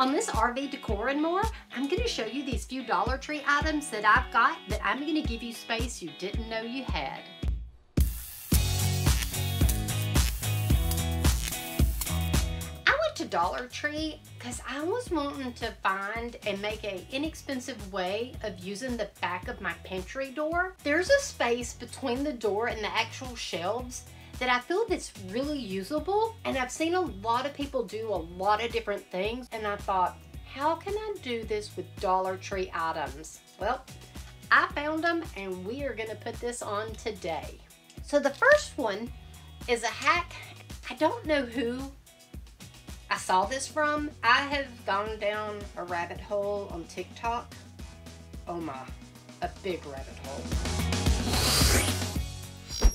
On this RV decor and more, I'm going to show you these few Dollar Tree items that I've got that I'm going to give you space you didn't know you had. Dollar Tree because I was wanting to find and make an inexpensive way of using the back of my pantry door. There's a space between the door and the actual shelves that I feel that's really usable, and I've seen a lot of people do a lot of different things, and I thought, how can I do this with Dollar Tree items? Well, I found them and we are going to put this on today. So the first one is a hack. I don't know who I saw this from. I have gone down a rabbit hole on TikTok. Oh my, a big rabbit hole.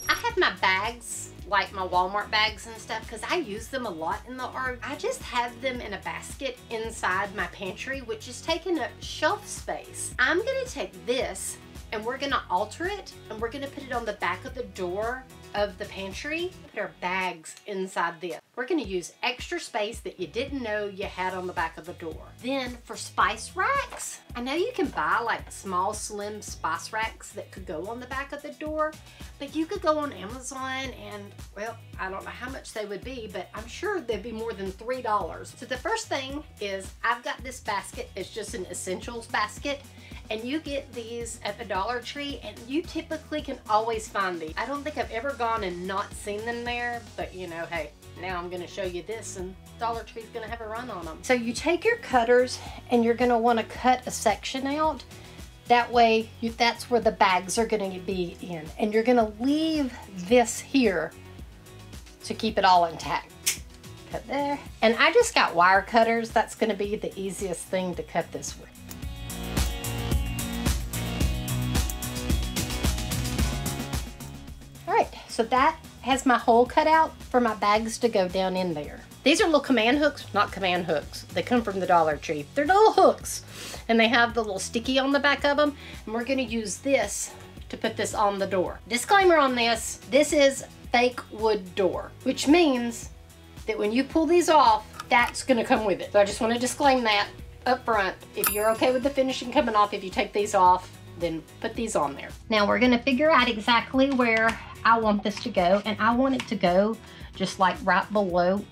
I have my bags, like my Walmart bags and stuff, because I use them a lot in the RV. I just have them in a basket inside my pantry, which is taking up shelf space. I'm gonna take this and we're gonna alter it and we're gonna put it on the back of the door of the pantry. Put our bags inside this. We're gonna use extra space that you didn't know you had on the back of the door. Then for spice racks, I know you can buy like small slim spice racks that could go on the back of the door, but you could go on Amazon and, well, I don't know how much they would be, but I'm sure they'd be more than $3. So the first thing is I've got this basket. It's just an essentials basket. And you get these at the Dollar Tree, and you typically can always find these. I don't think I've ever gone and not seen them there, but you know, hey, now I'm gonna show you this and Dollar Tree's gonna have a run on them. So you take your cutters and you're gonna wanna cut a section out. That way, that's where the bags are gonna be in. And you're gonna leave this here to keep it all intact. Cut there. And I just got wire cutters. That's gonna be the easiest thing to cut this with. So that has my hole cut out for my bags to go down in there. These are little command hooks, not command hooks. They come from the Dollar Tree. They're little hooks and they have the little sticky on the back of them. And we're gonna use this to put this on the door. Disclaimer on this, this is fake wood door, which means that when you pull these off, that's gonna come with it. So I just wanna disclaim that up front. If you're okay with the finishing coming off, if you take these off, then put these on there. Now we're gonna figure out exactly where I want this to go, and I want it to go just like right below.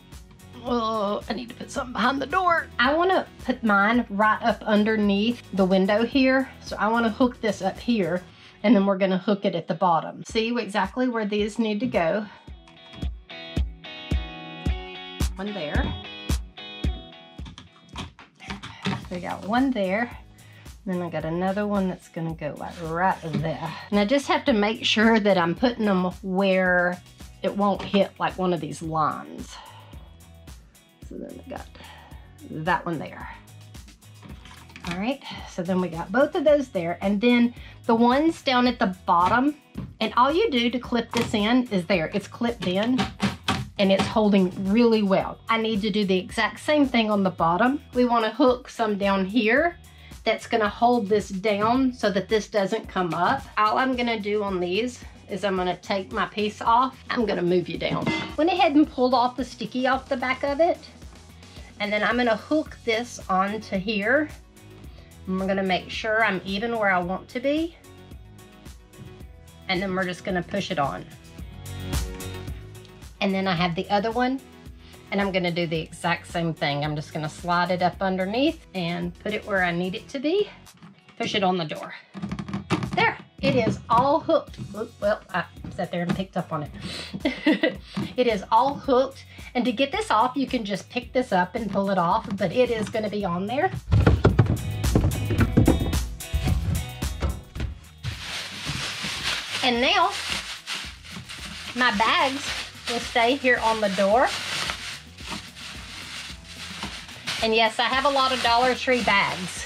Oh, I need to put something behind the door. I want to put mine right up underneath the window here. So I want to hook this up here, and then we're going to hook it at the bottom. See exactly where these need to go. One there. So we got one there. Then I got another one that's gonna go like right there. And I just have to make sure that I'm putting them where it won't hit like one of these lines. So then I got that one there. All right, so then we got both of those there, and then the ones down at the bottom, and all you do to clip this in is there, it's clipped in and it's holding really well. I need to do the exact same thing on the bottom. We wanna hook some down here that's gonna hold this down so that this doesn't come up. All I'm gonna do on these is I'm gonna take my piece off. I'm gonna move you down. Went ahead and pulled off the sticky off the back of it. And then I'm gonna hook this onto here. And we're gonna make sure I'm even where I want to be. And then we're just gonna push it on. And then I have the other one. And I'm gonna do the exact same thing. I'm just gonna slide it up underneath and put it where I need it to be. Push it on the door. There, it is all hooked. Oop, well, I sat there and picked up on it. It is all hooked. And to get this off, you can just pick this up and pull it off, but it is gonna be on there. And now, my bags will stay here on the door. And yes, I have a lot of Dollar Tree bags.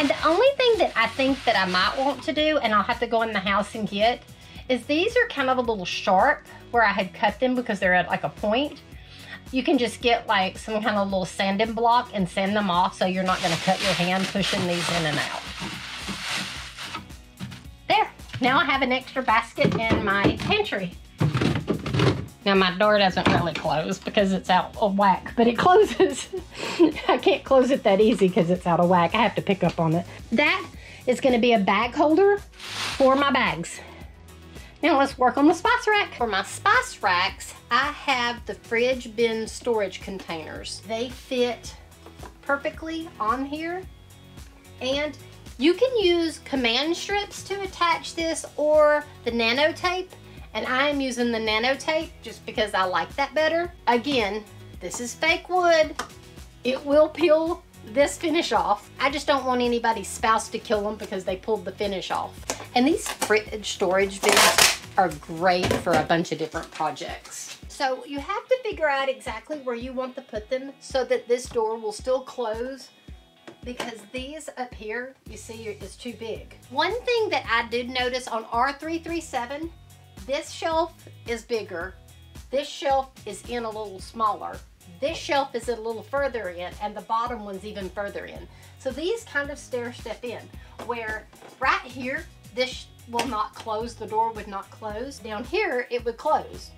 And the only thing that I think that I might want to do, and I'll have to go in the house and get, is these are kind of a little sharp where I had cut them because they're at like a point. You can just get like some kind of little sanding block and sand them off so you're not gonna cut your hand pushing these in and out. There, now I have an extra basket in my pantry. Now my door doesn't really close because it's out of whack, but it closes. I can't close it that easy because it's out of whack. I have to pick up on it. That is gonna be a bag holder for my bags. Now let's work on the spice rack. For my spice racks, I have the fridge bin storage containers. They fit perfectly on here. And you can use Command Strips to attach this or the Nano Tape. And I am using the Nano Tape just because I like that better. Again, this is fake wood. It will peel this finish off. I just don't want anybody's spouse to kill them because they pulled the finish off. And these fridge storage bins are great for a bunch of different projects. So you have to figure out exactly where you want to put them so that this door will still close, because these up here, you see, is too big. One thing that I did notice on R337, this shelf is bigger. This shelf is in a little smaller. This shelf is a little further in, and the bottom one's even further in. So these kind of stair step in, where right here, this will not close, the door would not close. Down here, it would close.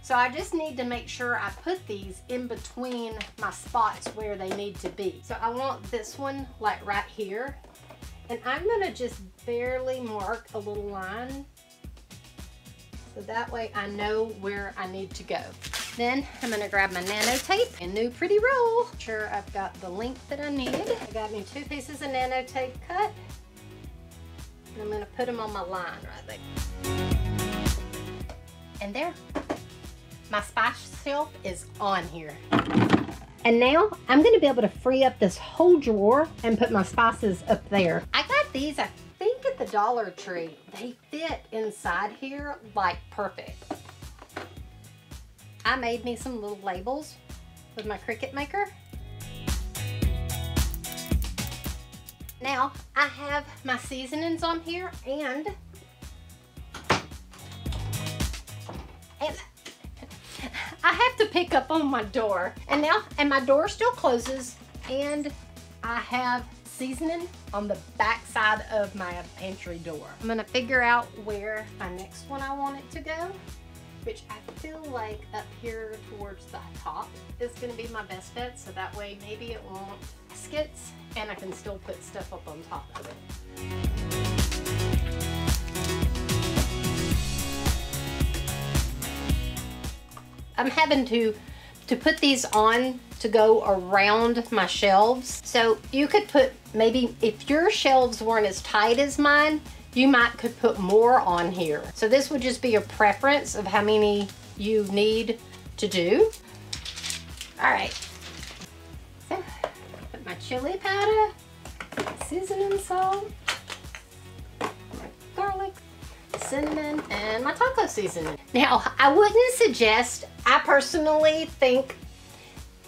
So I just need to make sure I put these in between my spots where they need to be. So I want this one like right here, and I'm gonna just barely mark a little line. So that way I know where I need to go. Then I'm gonna grab my Nano Tape and new pretty roll. Make sure I've got the length that I need. I got me 2 pieces of Nano Tape cut. And I'm gonna put them on my line right there. And there, my spice shelf is on here. And now I'm gonna be able to free up this whole drawer and put my spices up there. I got these, I think at the Dollar Tree. They fit inside here like perfect. I made me some little labels with my Cricut maker. Now I have my seasonings on here, and I have to pick up on my door. And now, and my door still closes, and I have seasoning on the back side of my pantry door. I'm gonna figure out where my next one I want it to go, which I feel like up here towards the top is gonna be my best bet, so that way maybe it won't skits and I can still put stuff up on top of it. I'm having to put these on to go around my shelves. So you could put, maybe if your shelves weren't as tight as mine, you could put more on here. So this would just be your preference of how many you need to do. All right, so put my chili powder, seasoning salt, garlic, cinnamon, and my taco seasoning. Now, I wouldn't suggest, I personally think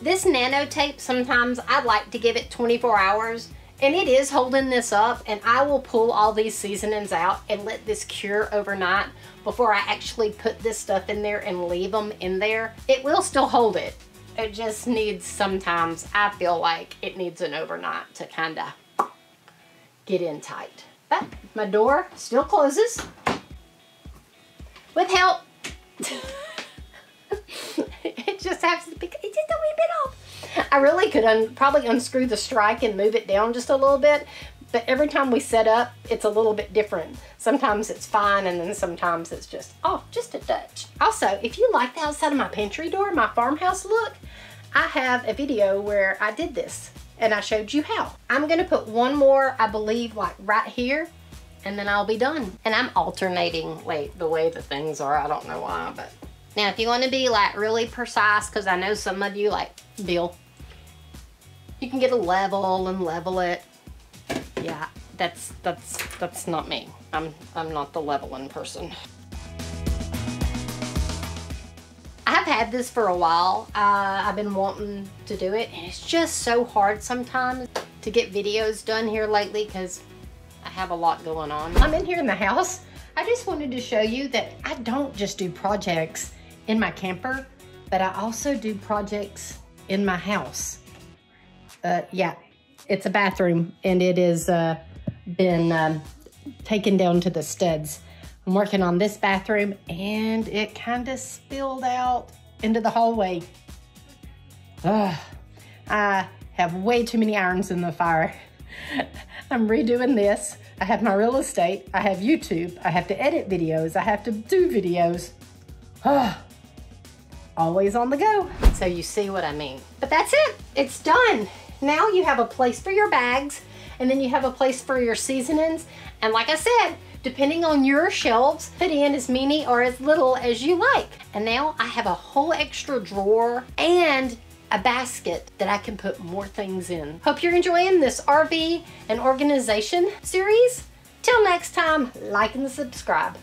this Nano Tape, sometimes I'd like to give it 24 hours. And it is holding this up, and I will pull all these seasonings out and let this cure overnight before I actually put this stuff in there and leave them in there. It will still hold it. It just needs, sometimes I feel like it needs an overnight to kind of get in tight. But my door still closes with help. It just has to be, it's just a wee bit off. I really could probably unscrew the strike and move it down just a little bit, but every time we set up, it's a little bit different. Sometimes it's fine, and then sometimes it's just off, just a touch. Also, if you like the outside of my pantry door, my farmhouse look, I have a video where I did this, and I showed you how. I'm gonna put one more, I believe, like right here, and then I'll be done. And I'm alternating, like, the way the things are, I don't know why, but. Now, if you wanna be, like, really precise, because I know some of you, like, Bill, you can get a level and level it. Yeah, that's not me. I'm not the leveling person. I've had this for a while. I've been wanting to do it, and it's just so hard sometimes to get videos done here lately because I have a lot going on. I'm in here in the house. I just wanted to show you that I don't just do projects in my camper, but I also do projects in my house. Yeah, it's a bathroom, and it has been taken down to the studs. I'm working on this bathroom and it kind of spilled out into the hallway. Ugh, I have way too many irons in the fire. I'm redoing this. I have my real estate. I have YouTube. I have to edit videos. I have to do videos. Ugh, always on the go. So you see what I mean. But that's it. It's done. Now you have a place for your bags, and then you have a place for your seasonings. And like I said, depending on your shelves, put in as many or as little as you like. And now I have a whole extra drawer and a basket that I can put more things in. Hope you're enjoying this RV and organization series. Till next time, like and subscribe.